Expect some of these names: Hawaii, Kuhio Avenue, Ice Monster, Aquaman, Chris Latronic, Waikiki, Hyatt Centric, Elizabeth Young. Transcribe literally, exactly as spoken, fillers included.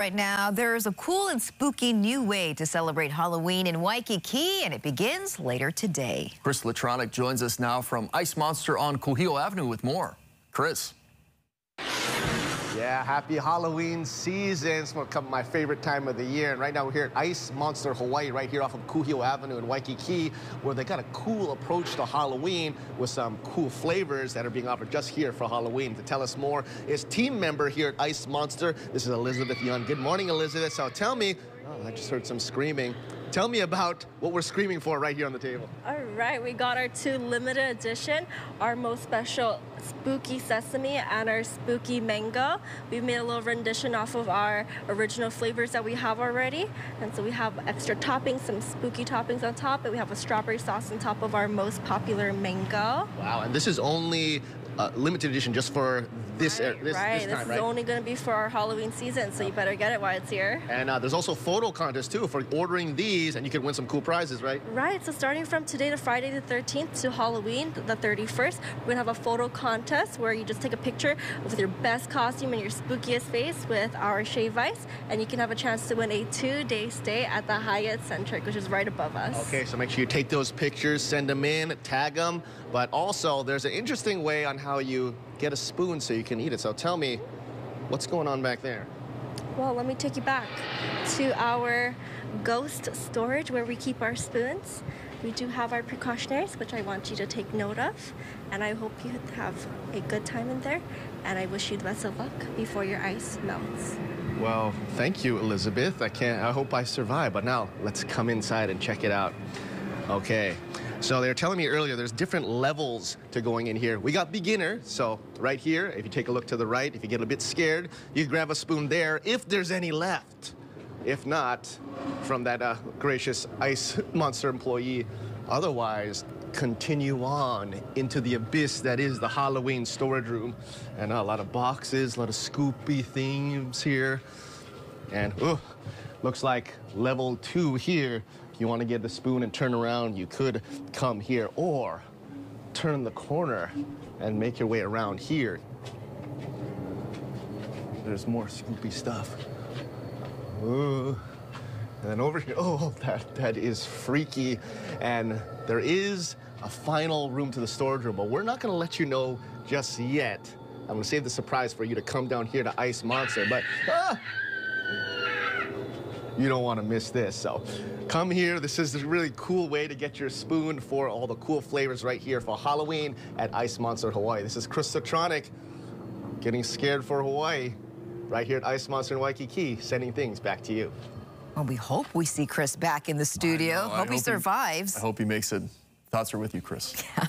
Right now, there's a cool and spooky new way to celebrate Halloween in Waikiki, and it begins later today. Chris Latronic joins us now from Ice Monster on Kuhio Avenue with more. Chris. Yeah, happy Halloween season. It's going to come my favorite time of the year. And right now we're here at Ice Monster, Hawaii, right here off of Kuhio Avenue in Waikiki, where they got a cool approach to Halloween with some cool flavors that are being offered just here for Halloween. To tell us more is team member here at Ice Monster. This is Elizabeth Young. Good morning, Elizabeth. So tell me, oh, I just heard some screaming. Tell me about what we're screaming for right here on the table. All right, we got our two limited edition, our most special spooky sesame and our spooky mango. We made a little rendition off of our original flavors that we have already. And so we have extra toppings, some spooky toppings on top, and we have a strawberry sauce on top of our most popular mango. Wow, and this is only uh, limited edition just for this Right, er, this, right. this, time, this right? is only going to be for our Halloween season, so you better get it while it's here. And uh, there's also photo contest too for ordering these, and you can win some cool prizes, right? Right. So starting from today to Friday the thirteenth to Halloween the thirty-first, we're gonna have a photo contest where you just take a picture with your best costume and your spookiest face with our shave ice, and you can have a chance to win a two-day stay at the Hyatt Centric, which is right above us. Okay. So make sure you take those pictures, send them in, tag them. But also, there's an interesting way on how you get a spoon so you can eat it. So tell me, what's going on back there? Well, let me take you back to our ghost storage where we keep our spoons. We do have our precautionaries, which I want you to take note of, and I hope you have a good time in there, and I wish you the best of luck before your ice melts. Well, thank you, Elizabeth. I can't, I hope I survive, but now let's come inside and check it out. Okay. So they were telling me earlier there's different levels to going in here. We got beginner, so right here, if you take a look to the right, if you get a bit scared, you can grab a spoon there if there's any left. If not, from that uh, gracious Ice Monster employee. Otherwise, continue on into the abyss that is the Halloween storage room. And uh, a lot of boxes, a lot of scoopy things here. And ooh, looks like level two here. You want to get the spoon and turn around, you could come here, or turn the corner and make your way around here. There's more scoopy stuff. Ooh. And then over here, oh, that, that is freaky. And there is a final room to the storage room, but we're not going to let you know just yet. I'm going to save the surprise for you to come down here to Ice Monster, but... Ah! You don't want to miss this, so come here. This is a really cool way to get your spoon for all the cool flavors right here for Halloween at Ice Monster, Hawaii. This is Chris Latronic, getting scared for Hawaii, right here at Ice Monster in Waikiki, sending things back to you. Well, we hope we see Chris back in the studio. I know, I hope, hope he survives. He, I hope he makes it. Thoughts are with you, Chris. Yeah.